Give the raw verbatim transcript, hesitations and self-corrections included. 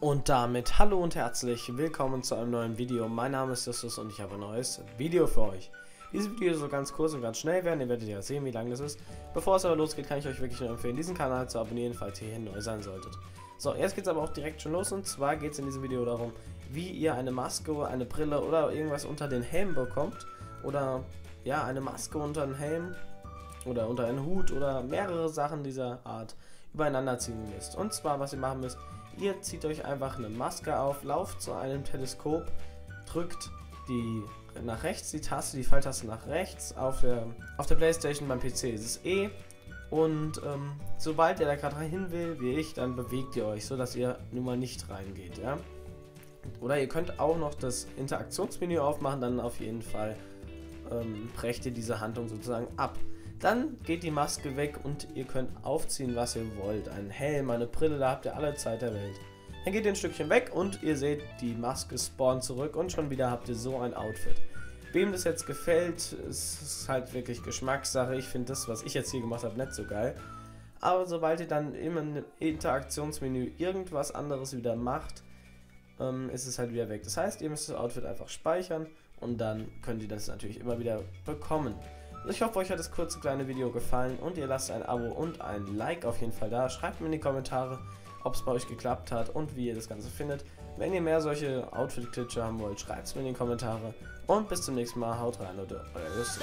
Und damit hallo und herzlich willkommen zu einem neuen Video. Mein Name ist Justus und ich habe ein neues Video für euch. Dieses Video soll ganz kurz und ganz schnell werden, ihr werdet ja sehen, wie lang das ist. Bevor es aber losgeht, kann ich euch wirklich nur empfehlen, diesen Kanal zu abonnieren, falls ihr hier neu sein solltet. So, jetzt geht's aber auch direkt schon los, und zwar geht es in diesem Video darum, wie ihr eine Maske, eine Brille oder irgendwas unter den Helm bekommt. Oder, ja, eine Maske unter den Helm oder unter einen Hut oder mehrere Sachen dieser Art übereinander ziehen müsst. Und zwar, was ihr machen müsst, ihr zieht euch einfach eine Maske auf, lauft zu einem Teleskop, drückt die nach rechts, die Taste, die Pfeiltaste nach rechts auf der, auf der Playstation, beim P C ist es E. Und ähm, sobald ihr da gerade hin will, wie ich, dann bewegt ihr euch, so dass ihr nun mal nicht reingeht, ja. Oder ihr könnt auch noch das Interaktionsmenü aufmachen, dann auf jeden Fall ähm, brecht ihr diese Handlung sozusagen ab. Dann geht die Maske weg und ihr könnt aufziehen, was ihr wollt. Einen Helm, eine Brille, da habt ihr alle Zeit der Welt. Dann geht ihr ein Stückchen weg und ihr seht, die Maske spawnt zurück und schon wieder habt ihr so ein Outfit. Wem das jetzt gefällt, ist halt wirklich Geschmackssache. Ich finde das, was ich jetzt hier gemacht habe, nicht so geil. Aber sobald ihr dann im Interaktionsmenü irgendwas anderes wieder macht, ähm, ist es halt wieder weg. Das heißt, ihr müsst das Outfit einfach speichern und dann könnt ihr das natürlich immer wieder bekommen. Ich hoffe, euch hat das kurze kleine Video gefallen und ihr lasst ein Abo und ein Like auf jeden Fall da. Schreibt mir in die Kommentare, ob es bei euch geklappt hat und wie ihr das Ganze findet. Wenn ihr mehr solche Outfit-Klitsche haben wollt, schreibt es mir in die Kommentare. Und bis zum nächsten Mal. Haut rein, Leute. Euer Justus.